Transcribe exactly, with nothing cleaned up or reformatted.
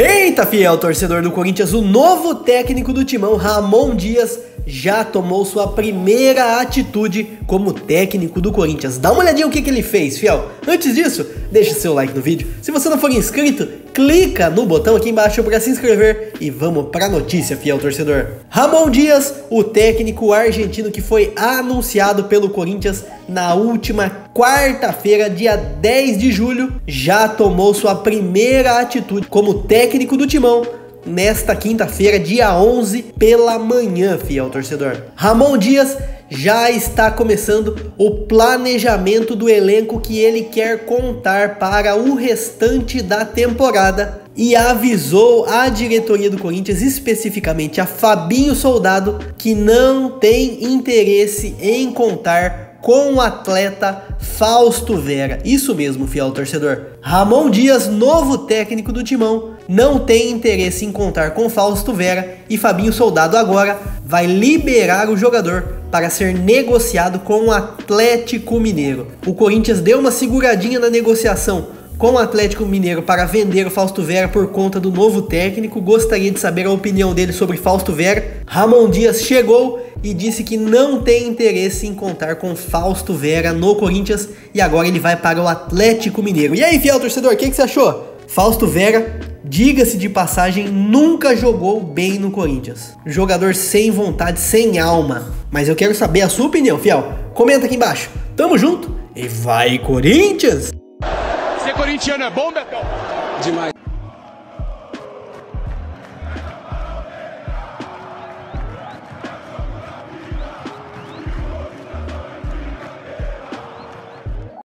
Eita, fiel torcedor do Corinthians, o novo técnico do Timão, Ramón Díaz, já tomou sua primeira atitude como técnico do Corinthians. Dá uma olhadinha o que, que ele fez, fiel. Antes disso, deixa seu like no vídeo. Se você não for inscrito, clica no botão aqui embaixo para se inscrever. E vamos para a notícia, fiel torcedor. Ramón Díaz, o técnico argentino que foi anunciado pelo Corinthians na última quarta-feira, dia dez de julho, já tomou sua primeira atitude como técnico do Timão nesta quinta-feira, dia onze, pela manhã, fiel torcedor. Ramón Díaz já está começando o planejamento do elenco que ele quer contar para o restante da temporada e avisou a diretoria do Corinthians, especificamente a Fabinho Soldado, que não tem interesse em contar com o atleta Fausto Vera. Isso mesmo, fiel torcedor. Ramón Díaz, novo técnico do Timão, não tem interesse em contar com Fausto Vera e Fabinho Soldado agora vai liberar o jogador para ser negociado com o Atlético Mineiro. O Corinthians deu uma seguradinha na negociação com o Atlético Mineiro para vender o Fausto Vera por conta do novo técnico. Gostaria de saber a opinião dele sobre Fausto Vera. Ramón Díaz chegou e disse que não tem interesse em contar com Fausto Vera no Corinthians e agora ele vai para o Atlético Mineiro. E aí, fiel torcedor, o que, que você achou? Fausto Vera, diga-se de passagem, nunca jogou bem no Corinthians. Jogador sem vontade, sem alma. Mas eu quero saber a sua opinião, fiel. Comenta aqui embaixo. Tamo junto e vai, Corinthians! Ser corintiano é bom, Betão? Demais.